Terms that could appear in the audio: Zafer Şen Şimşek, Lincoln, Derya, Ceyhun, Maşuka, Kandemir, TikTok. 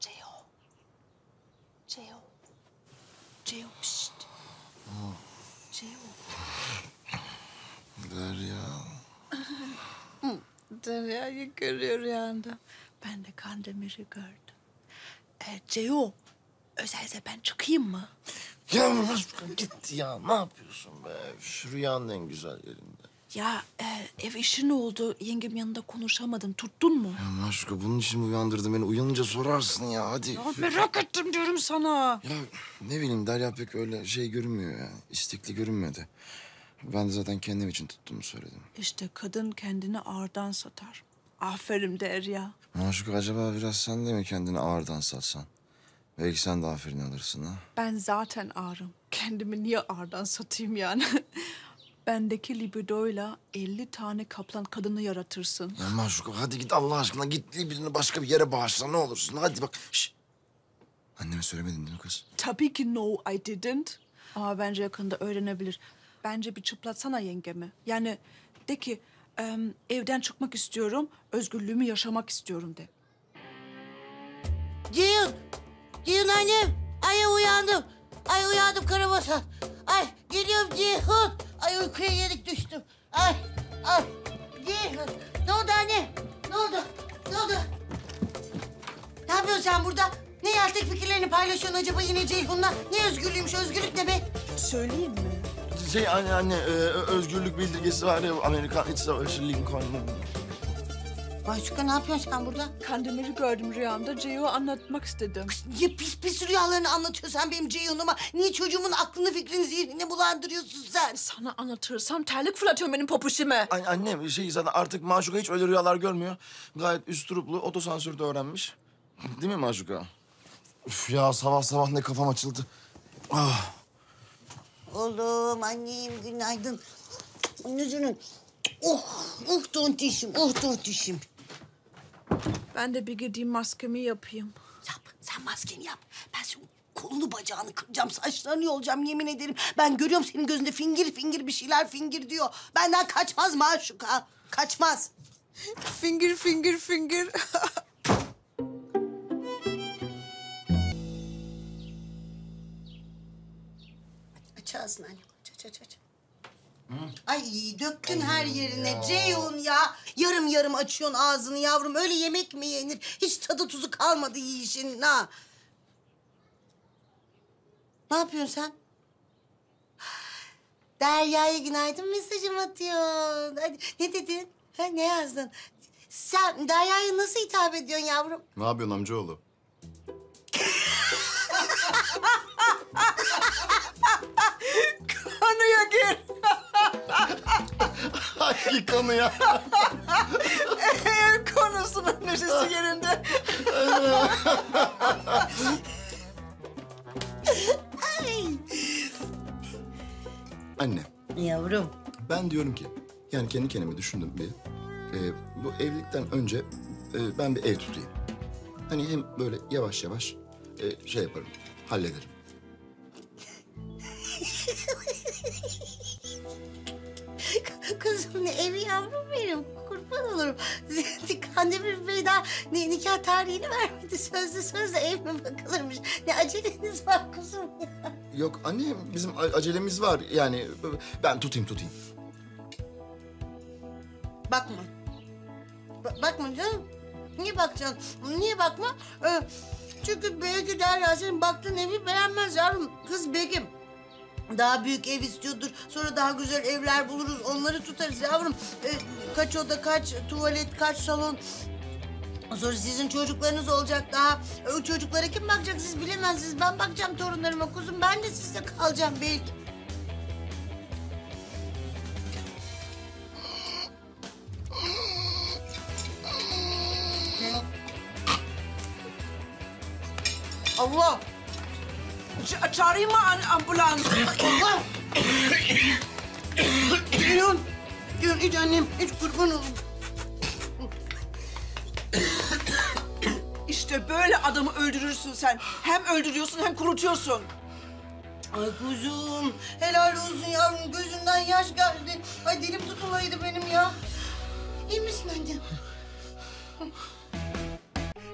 Ceyhun. Ceyhun. Ceyhun pişt. Ceyhun. Derya. Derya'yı görüyor yanında. Ben de Kandemir'i gördüm. Ceyhun, özellikle ben çıkayım mı? Ya Maşuka gitti ya. Ne yapıyorsun be? Şu rüyanın en güzel yerinde. Ya ev işi ne oldu? Yengem yanında konuşamadım. Tuttun mu? Ya Maşuka bunun için mi uyandırdın beni? Uyanınca sorarsın ya hadi. Ya merak ettim diyorum sana. Ya ne bileyim Derya pek öyle şey görünmüyor yani. İstekli görünmedi. Ben de zaten kendim için tuttuğumu söyledim. İşte kadın kendini ağırdan satar. Aferin Derya. Maşuka acaba biraz sen de mi kendini ağırdan satsan? Belki sen de aferin alırsın ha. Ben zaten ağrım. Kendimi niye ağırdan satayım yani? Bendeki libidoyla 50 tane kaplan kadını yaratırsın. Ya Maşuka hadi git Allah aşkına. Git libidini başka bir yere bağışla ne olursun. Hadi bak. Şişt. Anneme söylemedin değil mi kız? Tabii ki no I didn't. Ama bence yakında öğrenebilir. Bence bir çıplatsana yengemi. Yani de ki evden çıkmak istiyorum, özgürlüğümü yaşamak istiyorum de. Ceyhun. Ceyhun annem, ay uyandım. Ay uyandım karabasan. Ay geliyorum Ceyhun. Ay uykuya yenik düştüm. Ay, ay Ceyhun. Ne oldu anne? Ne oldu? Ne oldu? Ne yapıyorsun sen burada? Ne yaltık fikirlerini paylaşıyorsun acaba yine Ceyhun'la? Ne özgürlüğüymüş, özgürlük ne be? Söyleyeyim mi? Şey anne, özgürlük bildirgesi var ya Amerikan iç savaşı Lincoln'un. Maşuka ne yapıyorsun sen burada? Kandemir'i gördüm rüyamda, Ceyhun'u anlatmak istedim. Kız niye pis pis rüyalarını anlatıyorsan benim Ceyhun'uma? Niye çocuğumun aklını fikrini zihnini bulandırıyorsun sen? Sana anlatırsam terlik fırlatıyorsun benim popuşime. Annem zaten artık Maşuka hiç öyle rüyalar görmüyor. Gayet üstruplu, otosansürde öğrenmiş. Değil mi Maşuka? Üf ya sabah sabah ne kafam açıldı. Ah. Oğlum, annem günaydın. Yüzünün. Oh tontişim, oh tontişim. Ben de bir gideyim maskemi yapayım. Yap, sen maskeni yap. Ben senin kolunu bacağını kıracağım, saçlarını yolacağım yemin ederim. Ben görüyorum senin gözünde fingir fingir bir şeyler fingir diyor. Benden kaçmaz Maşuka, kaçmaz. Fingir fingir fingir. Ağzını anne. Aç. Ay döktün her yerine ya. Ceyhun ya. Yarım açıyorsun ağzını yavrum. Öyle yemek mi yenir? Hiç tadı tuzu kalmadı yiyişinin ha. Ne yapıyorsun sen? Derya'ya günaydın mesajım atıyorsun. Hadi, ne dedin? Ha, ne yazdın? Sen Derya'ya nasıl hitap ediyorsun yavrum? Ne yapıyorsun amcaoğlu? Konuya gir. Hangi konuya? Ev konusunun neşesi yerinde. Anne. Yavrum. Ben diyorum ki, yani kendi kendime düşündüm bir. Bu evlilikten önce ben bir ev tutayım. Hani hem böyle yavaş yavaş şey yaparım, hallederim. Kızım ne evi yavrum benim, kurban olurum. Kandemir Bey daha nikah tarihini vermedi, sözlü ev mi bakılırmış? Ne aceleniz var kızım ya? Yok annem, bizim acelemiz var yani ben tutayım. Bakma. Bakma canım. Niye bakacaksın? Niye bakma? Çünkü belki Derya senin baktığın evi beğenmez yavrum. Kız begim. Daha büyük ev istiyordur. Sonra daha güzel evler buluruz. Onları tutarız yavrum. Kaç oda, kaç tuvalet, kaç salon. Sonra sizin çocuklarınız olacak daha. O çocuklara kim bakacak siz bilemezsiniz. Ben bakacağım torunlarıma kuzum. Ben de sizle kalacağım belki. Allah! Çağırayım mı ambulans? Allah! Ceyhun! Ceyhun hiç annem, hiç kurban olun. İşte böyle adamı öldürürsün sen. Hem öldürüyorsun hem kurutuyorsun. Ay kuzum, helal olsun yavrum. Gözümden yaş geldi. Ay dilim tutulaydı benim ya. İyi misin annem?